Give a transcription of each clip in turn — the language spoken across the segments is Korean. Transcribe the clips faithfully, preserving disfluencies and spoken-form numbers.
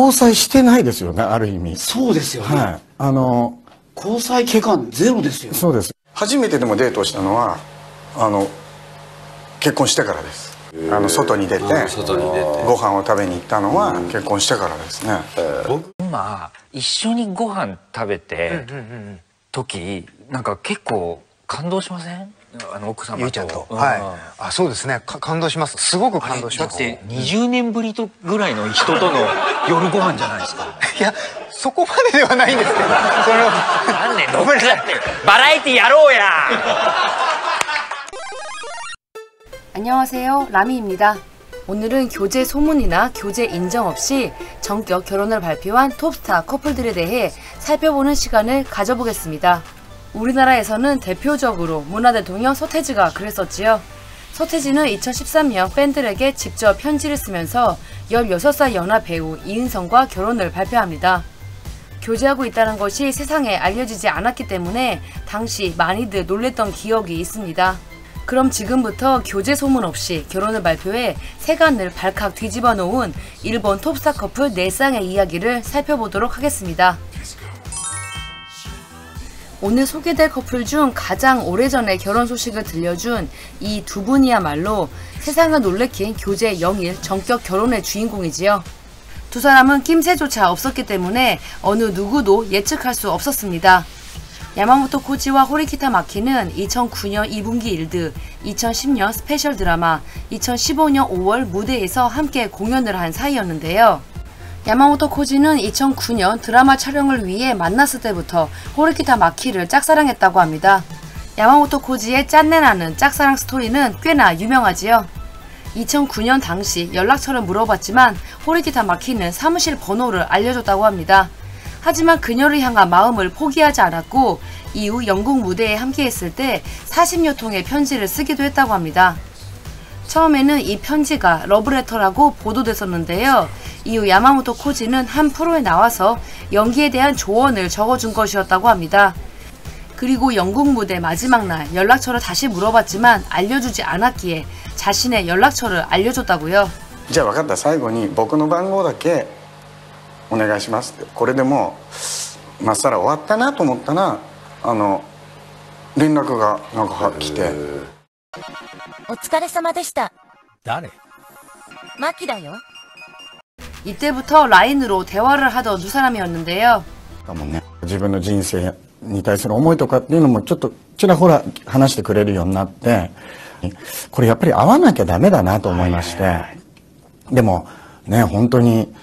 交際してないですよね、ある意味。そうですよね。はい。あの、交際期間ゼロですよ。そうです。初めてでもデートをしたのは、あの、結婚してからです。あの外に出て、ご飯を食べに行ったのは結婚してからですね。僕今一緒にご飯食べて時なんか結構感動しません？あの奥様と。ゆうちゃんと。はい。あ、そうですね。感動します。すごく感動します。だってにじゅうねんぶりとぐらいの人との夜ご飯じゃないですか。いやそこまでではないんですけど。その何年ごめんなさい。バラエティやろうや。안녕하세요. 라미입니다. 오늘은 교제 소문이나 교제 인정 없이 정격 결혼을 발표한 톱스타 커플들에 대해 살펴보는 시간을 가져보겠습니다. 우리나라에서는 대표적으로 문화대통령 서태지가 그랬었지요. 서태지는 이천십삼 년 팬들에게 직접 편지를 쓰면서 열여섯 살 연하 배우 이은성과 결혼을 발표합니다. 교제하고 있다는 것이 세상에 알려지지 않았기 때문에 당시 많이들 놀랬던 기억이 있습니다. 그럼 지금부터 교제 소문 없이 결혼을 발표해 세간을 발칵 뒤집어 놓은 일본 톱스타 커플 네 쌍의 이야기를 살펴보도록 하겠습니다. 오늘 소개될 커플 중 가장 오래전에 결혼 소식을 들려준 이 두 분이야말로 세상을 놀래킨 교제 영일 정격 결혼의 주인공이지요. 두 사람은 낌새조차 없었기 때문에 어느 누구도 예측할 수 없었습니다. 야마모토 코지와 호리키타 마키는 이천구 년 이 분기 일드, 이천십 년 스페셜 드라마, 이천십오 년 오월 무대에서 함께 공연을 한 사이였는데요. 야마모토 코지는 이천구 년 드라마 촬영을 위해 만났을 때부터 호리키타 마키를 짝사랑했다고 합니다. 야마모토 코지의 짠내나는 짝사랑 스토리는 꽤나 유명하지요. 이천구 년 당시 연락처를 물어봤지만 호리키타 마키는 사무실 번호를 알려줬다고 합니다. 하지만 그녀를 향한 마음을 포기하지 않았고 이후 영국 무대에 함께했을 때 사십여 통의 편지를 쓰기도 했다고 합니다. 처음에는 이 편지가 러브레터라고 보도됐었는데요. 이후 야마모토 코지는 한 프로에 나와서 연기에 대한 조언을 적어준 것이었다고 합니다. 그리고 영국 무대 마지막 날 연락처를 다시 물어봤지만 알려주지 않았기에 자신의 연락처를 알려줬다고요. 이제 알았다. 마지막에 僕の番号だけ お願いしますってこれでもうまっさら終わったなと思ったらあの連絡がなんか来てお疲れ様でした誰マキだよ이때부터 라인으로 대화를 하던 두 사람이었는데요自分の人生に対する思いとかっていうのもちょっとちらほら話してくれるようになってこれやっぱり会わなきゃダメだなと思いましてでもね本当に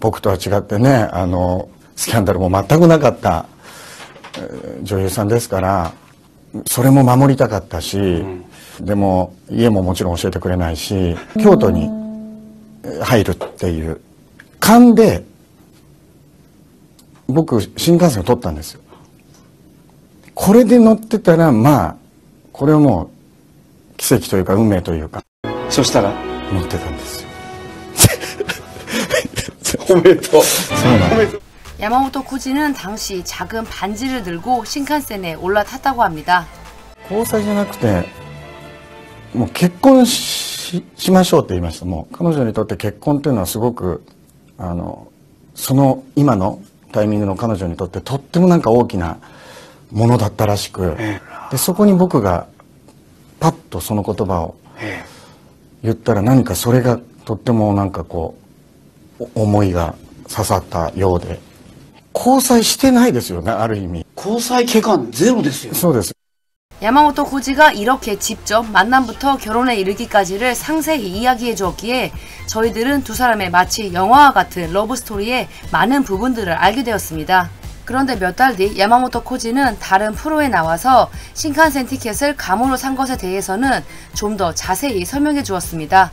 僕とは違ってねあのスキャンダルも全くなかった女優さんですからそれも守りたかったし、うん、でも家ももちろん教えてくれないし京都に入るっていう勘で僕新幹線を取ったんですよ。これで乗ってたらまあこれはもう奇跡というか運命というかそしたら乗ってたんですよ。 야마모토 코지는 당시 작은 반지를 들고 신칸센에 올라탔다고 합니다. 交際じゃなくてもう結婚しましょうって言いました。もう彼女にとって結婚っていうのはすごくあのその今のタイミングの彼女にとってとってもなんか大きなものだったらしくでそこに僕がパッとその言葉を言ったら何かそれがとってもなんかこう 思いが刺さったようで交際してないですよねある意味交際期間ゼロですよそうです山本コジが이렇게 직접 만남부터 결혼에 이르기까지를 상세히 이야기해 주었기에 저희들은 두 사람의 마치 영화와 같은 러브 스토리의 많은 부분들을 알게 되었습니다. 그런데 몇 달 뒤 야마모토 코지는 다른 프로에 나와서 신칸센 티켓을 감으로 산 것에 대해서는 좀 더 자세히 설명해 주었습니다.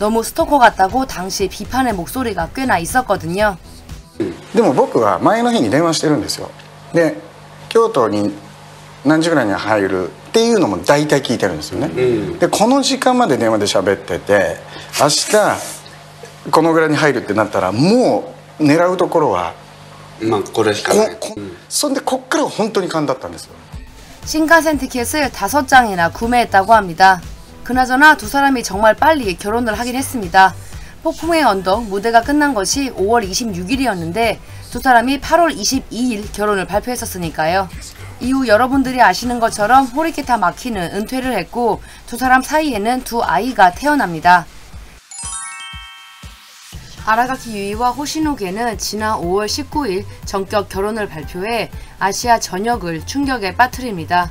너무 스토커 같다고 당시 비판의 목소리가 꽤나 있었거든요. でも僕は前の日に電話してるんですよ。で京都に何時ぐらいに入るっていうのも大体聞いてるんですよね。でこの時間まで電話で喋ってて明日このぐらいに入るってなったらもう狙うところはこれしかない。そんでこっから本当に勘だったんですよ。 신칸센 티켓을 다섯 장이나 구매했다고 합니다. 그나저나 두 사람이 정말 빨리 결혼을 하긴 했습니다. 폭풍의 언덕 무대가 끝난 것이 오월 이십육일이었는데 두 사람이 팔월 이십이일 결혼을 발표했었으니까요. 이후 여러분들이 아시는 것처럼 호리키타 마키는 은퇴를 했고 두 사람 사이에는 두 아이가 태어납니다. 아라가키 유이와 호시노 겐은 지난 오월 십구일 정격 결혼을 발표해 아시아 전역을 충격에 빠뜨립니다.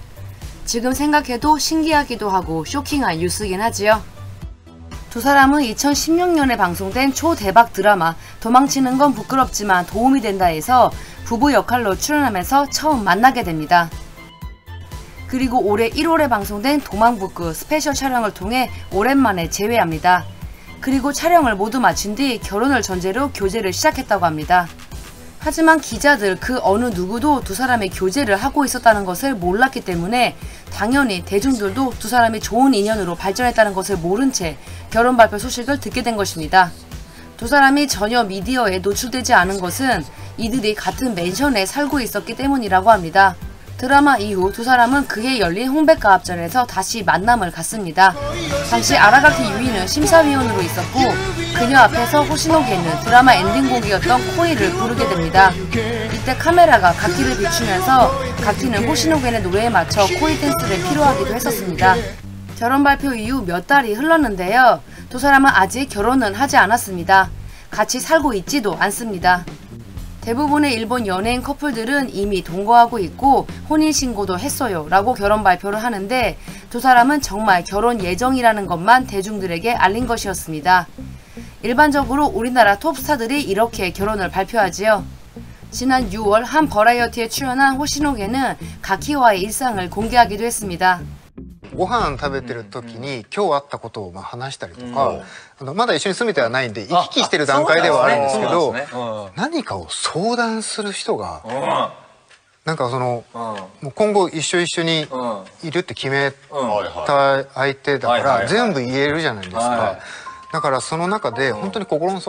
지금 생각해도 신기하기도 하고 쇼킹한 뉴스긴 하지요. 두 사람은 이천십육년에 방송된 초대박 드라마 도망치는 건 부끄럽지만 도움이 된다에서 부부 역할로 출연하면서 처음 만나게 됩니다. 그리고 올해 일월에 방송된 도망북구 스페셜 촬영을 통해 오랜만에 재회합니다. 그리고 촬영을 모두 마친 뒤 결혼을 전제로 교제를 시작했다고 합니다. 하지만 기자들 그 어느 누구도 두 사람의 교제를 하고 있었다는 것을 몰랐기 때문에 당연히 대중들도 두 사람이 좋은 인연으로 발전했다는 것을 모른 채 결혼 발표 소식을 듣게 된 것입니다. 두 사람이 전혀 미디어에 노출되지 않은 것은 이들이 같은 맨션에 살고 있었기 때문이라고 합니다. 드라마 이후 두 사람은 그해 열린 홍백가합전에서 다시 만남을 갖습니다. 당시 아라가키 유이는 심사위원으로 있었고 그녀 앞에서 호시노 겐은 드라마 엔딩곡이었던 코이를 부르게 됩니다. 이때 카메라가 가키를 비추면서 가키는 호시노 겐의 노래에 맞춰 코이 댄스를披露하기도 했었습니다. 결혼 발표 이후 몇 달이 흘렀는데요. 두 사람은 아직 결혼은 하지 않았습니다. 같이 살고 있지도 않습니다. 대부분의 일본 연예인 커플들은 이미 동거하고 있고 혼인신고도 했어요 라고 결혼 발표를 하는데 두 사람은 정말 결혼 예정이라는 것만 대중들에게 알린 것이었습니다. 일반적으로 우리나라 톱스타들이 이렇게 결혼을 발표하지요. 지난 유월 한 버라이어티에 출연한 호시노 겐은 가키와의 일상을 공개하기도 했습니다. ご飯食べてる時に今日あったことを話したりとか、まだ一緒に住めてはないんで行き来してる段階ではあるんですけど、何かその今後一緒一緒にいるって決めた相手だから全部言えるじゃないですか。だからその中で本当にこうどう思うっ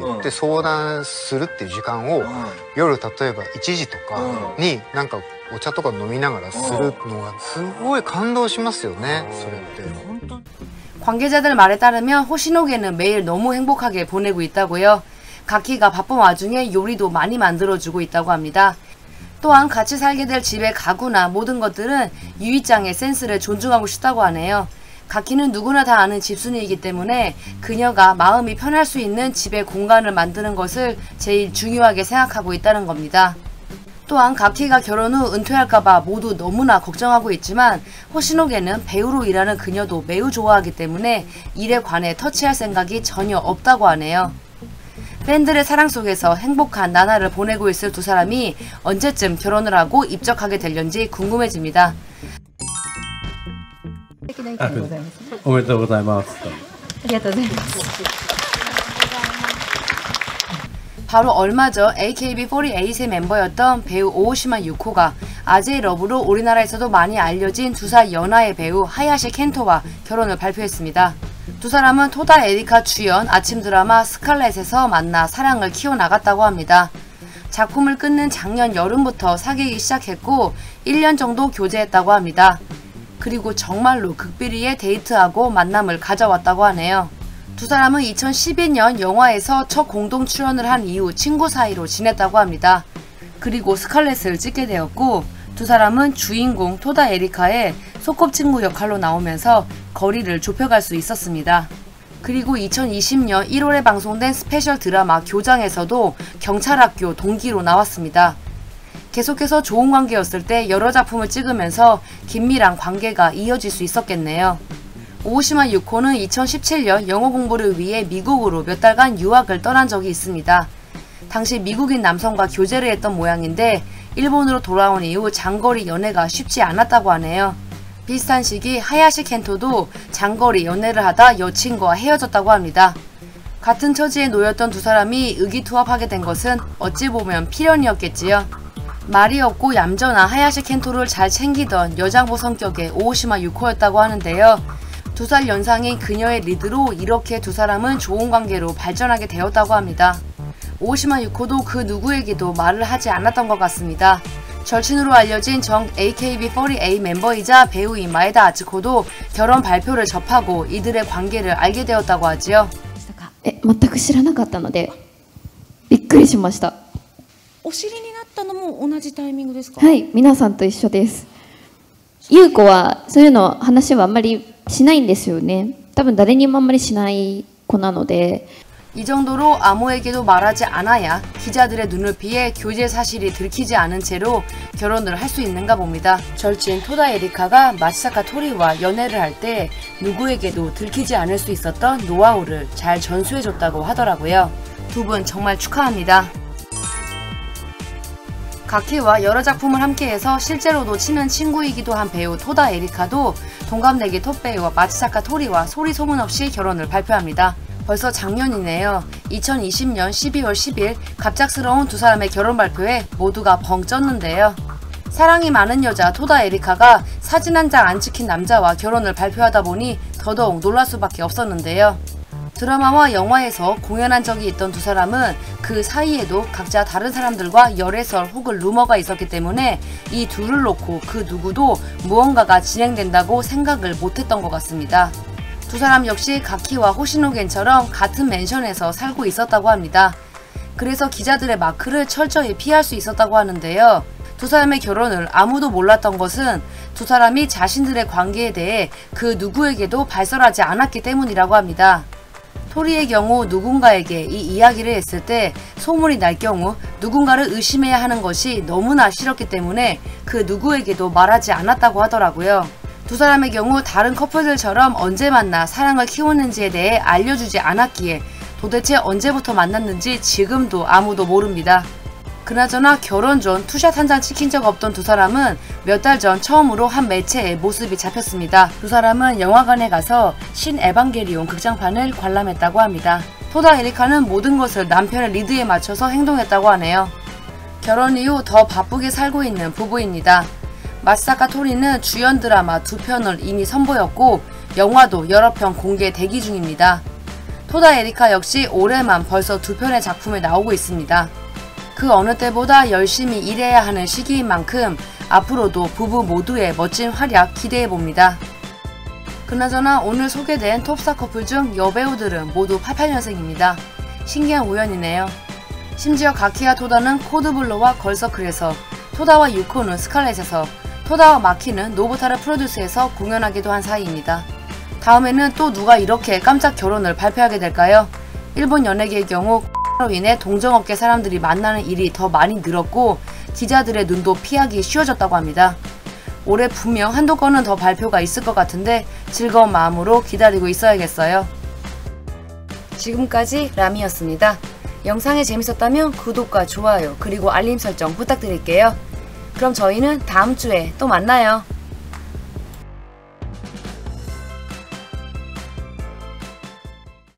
て言って相談するっていう時間を夜例えばいちじとかになんか お茶とか飲みながらするのがすごい感動しますよね。それって。 관계자들 말에 따르면 호시노 겐은 매일 너무 행복하게 보내고 있다고요. 가키가 바쁜 와중에 요리도 많이 만들어주고 있다고 합니다. 또한 같이 살게 될 집의 가구나 모든 것들은 유이짱의 센스를 존중하고 싶다고 하네요. 가키는 누구나 다 아는 집순이이기 때문에 그녀가 마음이 편할 수 있는 집의 공간을 만드는 것을 제일 중요하게 생각하고 있다는 겁니다. 또한 가키가 결혼 후 은퇴할까봐 모두 너무나 걱정하고 있지만 호시노 겐은 배우로 일하는 그녀도 매우 좋아하기 때문에 일에 관해 터치할 생각이 전혀 없다고 하네요. 팬들의 사랑 속에서 행복한 나날을 보내고 있을 두 사람이 언제쯤 결혼을 하고 입적하게 될는지 궁금해집니다. 감사합니다. 바로 얼마 전 에이케이비 포티에잇의 멤버였던 배우 오오시마 유코가 아재의 러브로 우리나라에서도 많이 알려진 두 살 연하의 배우 하야시 켄토와 결혼을 발표했습니다. 두 사람은 토다 에리카 주연 아침 드라마 스칼렛에서 만나 사랑을 키워나갔다고 합니다. 작품을 끝낸 작년 여름부터 사귀기 시작했고 일 년 정도 교제했다고 합니다. 그리고 정말로 극비리에 데이트하고 만남을 가져왔다고 하네요. 두 사람은 이천십이년 영화에서 첫 공동 출연을 한 이후 친구 사이로 지냈다고 합니다. 그리고 스칼렛을 찍게 되었고 두 사람은 주인공 토다 에리카의 소꿉친구 역할로 나오면서 거리를 좁혀갈 수 있었습니다. 그리고 이천이십년 일월에 방송된 스페셜 드라마 교장에서도 경찰학교 동기로 나왔습니다. 계속해서 좋은 관계였을 때 여러 작품을 찍으면서 긴밀한 관계가 이어질 수 있었겠네요. 오오시마 유코는 이천십칠년 영어 공부를 위해 미국으로 몇 달간 유학을 떠난 적이 있습니다. 당시 미국인 남성과 교제를 했던 모양인데 일본으로 돌아온 이후 장거리 연애가 쉽지 않았다고 하네요. 비슷한 시기 하야시 켄토도 장거리 연애를 하다 여친과 헤어졌다고 합니다. 같은 처지에 놓였던 두 사람이 의기투합하게 된 것은 어찌 보면 필연이었겠지요. 말이 없고 얌전한 하야시 켄토를 잘 챙기던 여장부 성격의 오오시마 유코였다고 하는데요. 두 살 연상인 그녀의 리드로 이렇게 두 사람은 좋은 관계로 발전하게 되었다고 합니다. 오오시마 유코도 그 누구에게도 말을 하지 않았던 것 같습니다. 절친으로 알려진 정 에이케이비 포티에잇 멤버이자 배우인 마에다 아츠코도 결혼 발표를 접하고 이들의 관계를 알게 되었다고 하지요. 에, 全く知らなかったのでびっくりしました。お知りになったのも同じタイミングですか？はい、皆さんと一緒です。ゆうこはそういうの話はあんまりしないんですよね。多分誰にもあんまりしない子なので 이 정도로 아무에게도 말하지 않아야 기자들의 눈을 피해 교제 사실이 들키지 않은 채로 결혼을 할 수 있는가 봅니다. 절친 토다 에리카가 마츠자카 토리와 연애를 할 때 누구에게도 들키지 않을 수 있었던 노하우를 잘 전수해줬다고 하더라고요. 두 분 정말 축하합니다. 가키와 여러 작품을 함께해서 실제로도 친한 친구이기도 한 배우 토다 에리카도 동갑내기 톱베이와 마츠자카 토리와 소리 소문 없이 결혼을 발표합니다. 벌써 작년이네요. 이천이십년 십이월 십일 갑작스러운 두 사람의 결혼 발표에 모두가 벙 쪘는데요. 사랑이 많은 여자 토다 에리카가 사진 한 장 안 찍힌 남자와 결혼을 발표하다 보니 더더욱 놀랄 수밖에 없었는데요. 드라마와 영화에서 공연한 적이 있던 두 사람은 그 사이에도 각자 다른 사람들과 열애설 혹은 루머가 있었기 때문에 이 둘을 놓고 그 누구도 무언가가 진행된다고 생각을 못했던 것 같습니다. 두 사람 역시 가키와 호시노 겐처럼 같은 맨션에서 살고 있었다고 합니다. 그래서 기자들의 마크를 철저히 피할 수 있었다고 하는데요. 두 사람의 결혼을 아무도 몰랐던 것은 두 사람이 자신들의 관계에 대해 그 누구에게도 발설하지 않았기 때문이라고 합니다. 토리의 경우 누군가에게 이 이야기를 했을 때 소문이 날 경우 누군가를 의심해야 하는 것이 너무나 싫었기 때문에 그 누구에게도 말하지 않았다고 하더라고요. 두 사람의 경우 다른 커플들처럼 언제 만나 사랑을 키웠는지에 대해 알려주지 않았기에 도대체 언제부터 만났는지 지금도 아무도 모릅니다. 그나저나 결혼 전 투샷 한 장 찍힌 적 없던 두 사람은 몇 달 전 처음으로 한 매체에 모습이 잡혔습니다. 두 사람은 영화관에 가서 신 에반게리온 극장판을 관람했다고 합니다. 토다 에리카는 모든 것을 남편의 리드에 맞춰서 행동했다고 하네요. 결혼 이후 더 바쁘게 살고 있는 부부입니다. 마츠자카 토리는 주연 드라마 두 편을 이미 선보였고 영화도 여러 편 공개 대기 중입니다. 토다 에리카 역시 올해만 벌써 두 편의 작품에 나오고 있습니다. 그 어느 때보다 열심히 일해야 하는 시기인 만큼 앞으로도 부부 모두의 멋진 활약 기대해봅니다. 그나저나 오늘 소개된 톱스타 커플 중 여배우들은 모두 팔십팔년생입니다. 신기한 우연이네요. 심지어 가키와 토다는 코드블루와 걸서클에서, 토다와 유코는 스칼렛에서, 토다와 마키는 노부타를 프로듀스해서 공연하기도 한 사이입니다. 다음에는 또 누가 이렇게 깜짝 결혼을 발표하게 될까요? 일본 연예계의 경우 로 인해 동정업계 사람들이 만나는 일이 더 많이 늘었고 기자들의 눈도 피하기 쉬워졌다고 합니다. 올해 분명 한두 건은 더 발표가 있을 것 같은데 즐거운 마음으로 기다리고 있어야겠어요. 지금까지 람이었습니다. 영상이 재밌었다면 구독과 좋아요 그리고 알림 설정 부탁드릴게요. 그럼 저희는 다음 주에 또 만나요.